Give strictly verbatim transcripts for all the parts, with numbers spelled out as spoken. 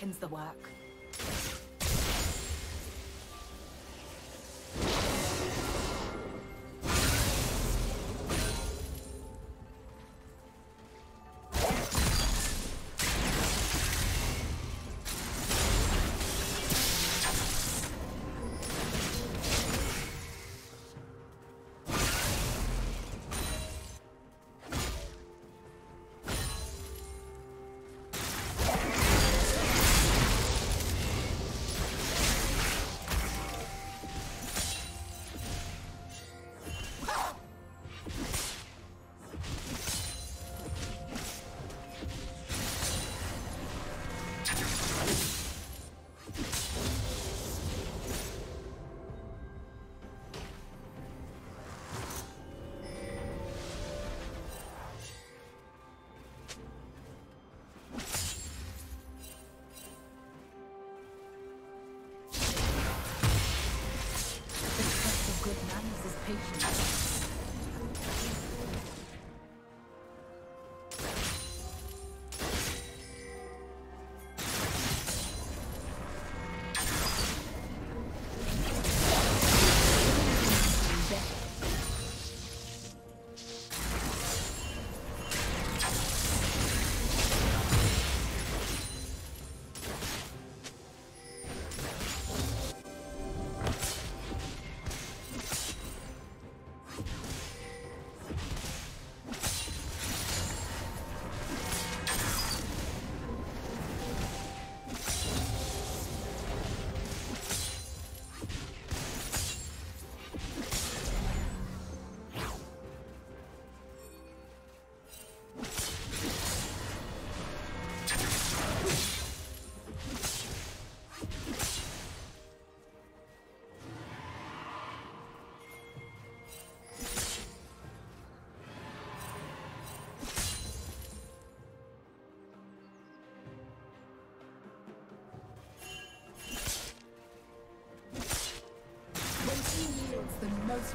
quickens the work. Most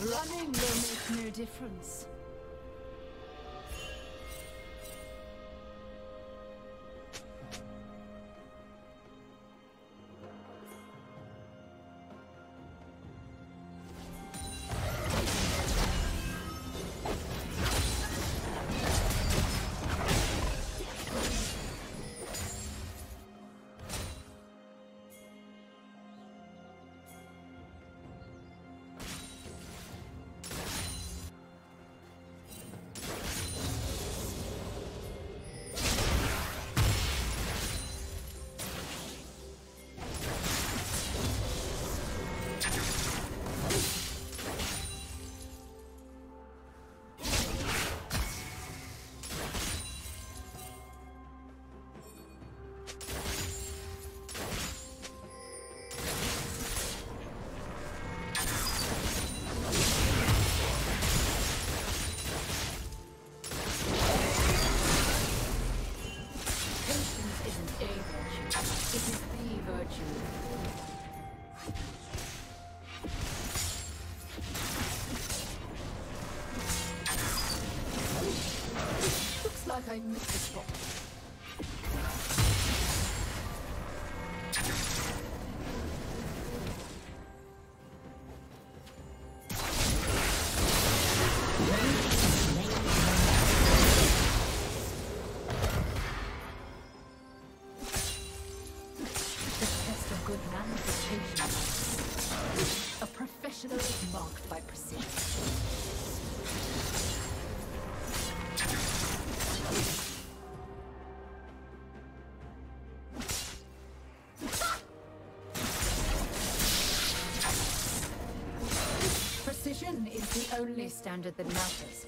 Running will make no difference. you. Looks like I missed a spot. Precision is the only standard that matters.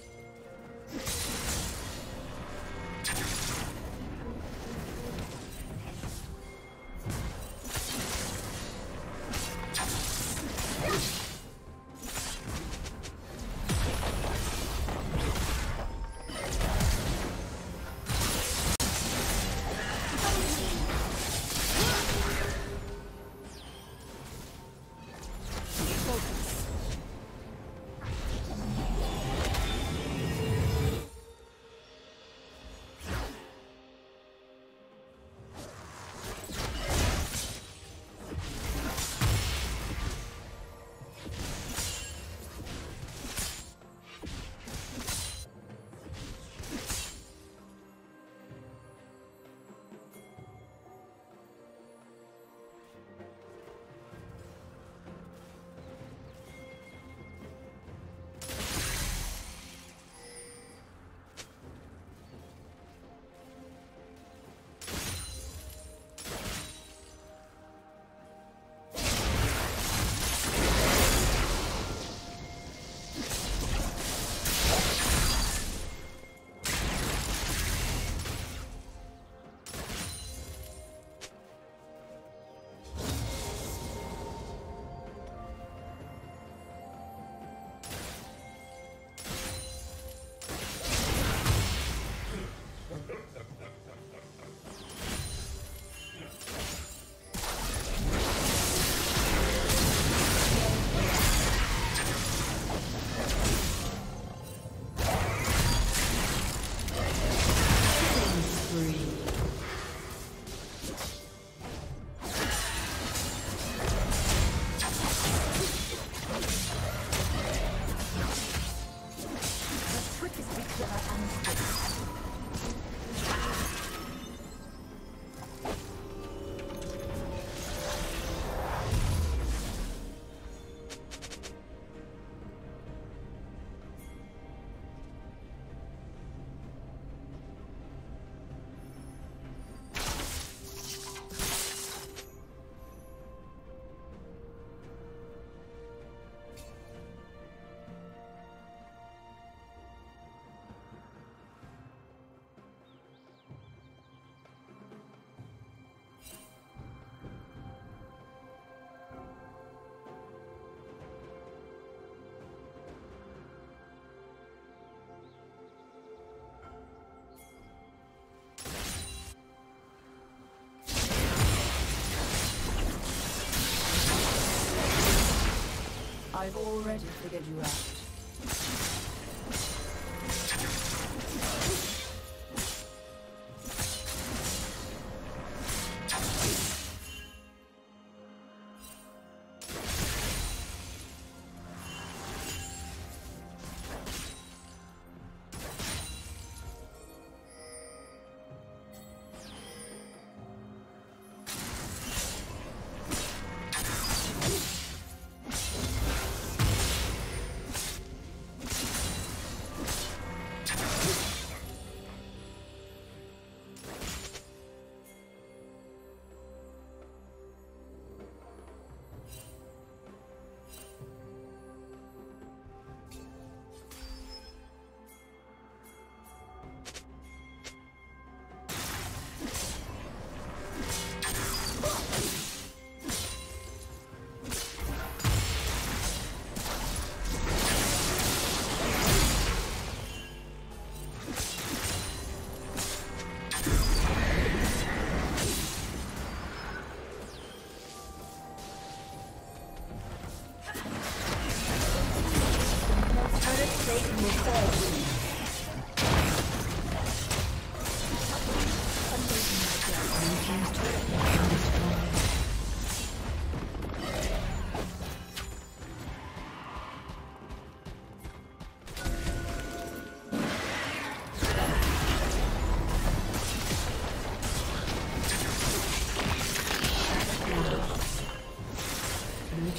I've already figured you out.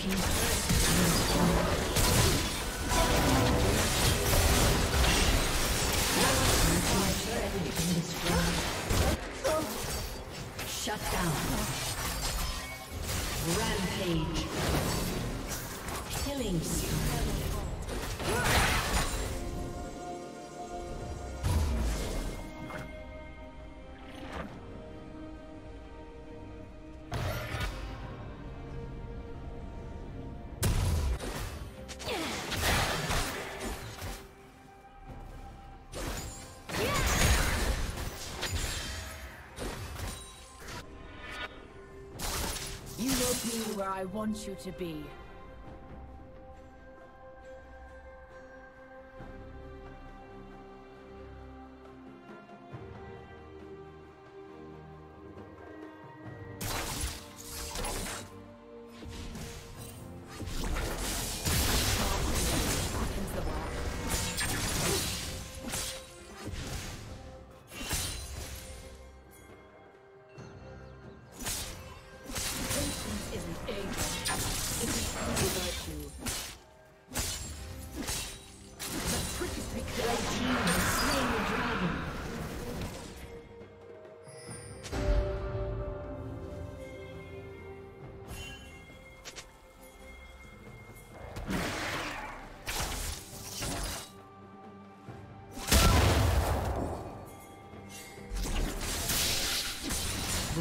Shut down. Rampage. Killing spree. Be where I want you to be.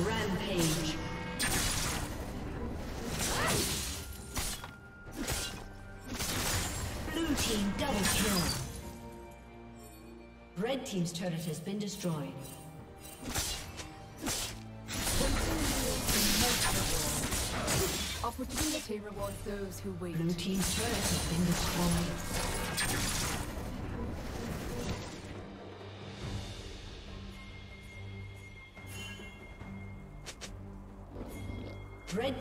Rampage. Blue team double kill. Red team's turret has been destroyed. Opportunity rewards those who wait. Blue team's turret has been destroyed. Red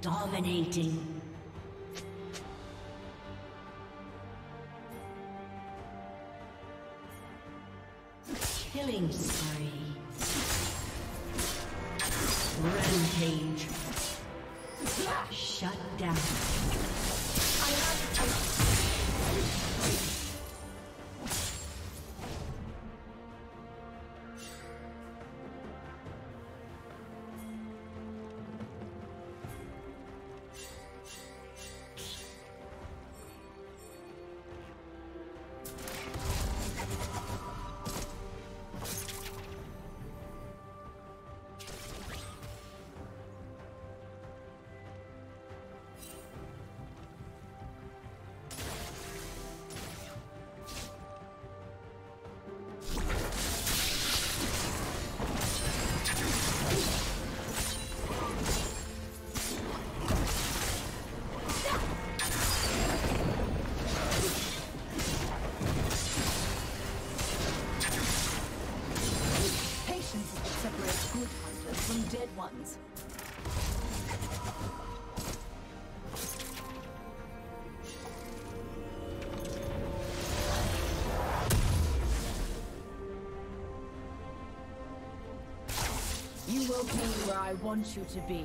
Dominating. Killing spree. Rampage. Shut down. Ones. You will be where I want you to be.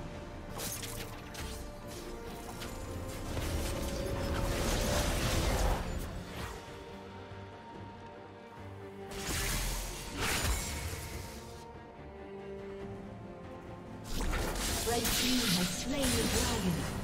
Red team has slain the dragon.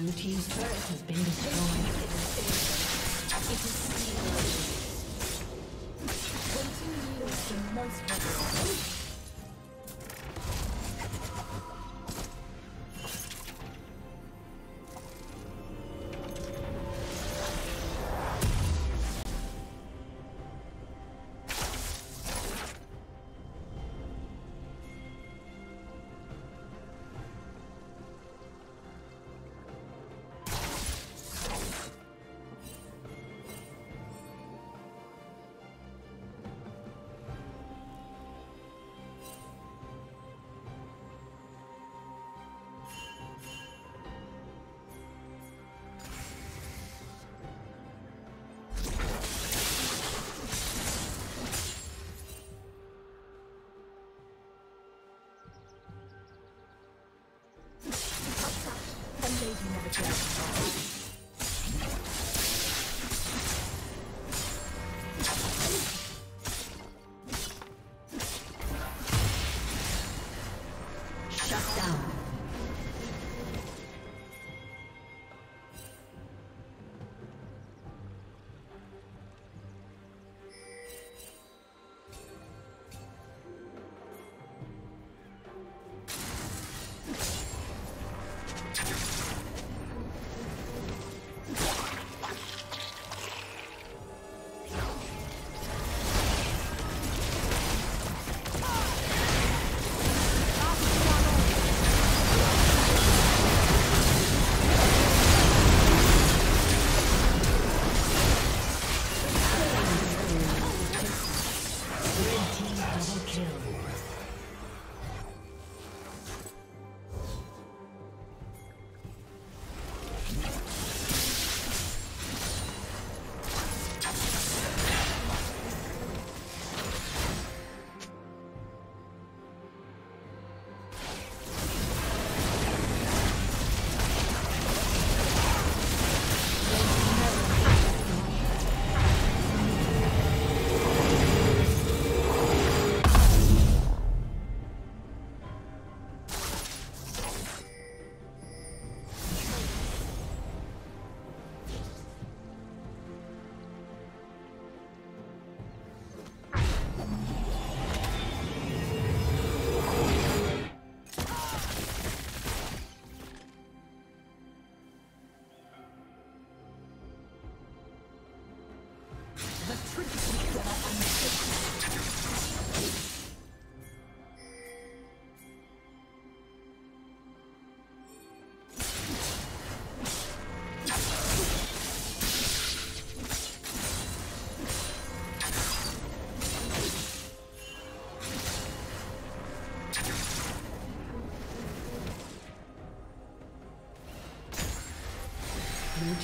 Blue team's turret has been destroyed. It is stealing. Continue the most popular. Blue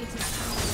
It is power.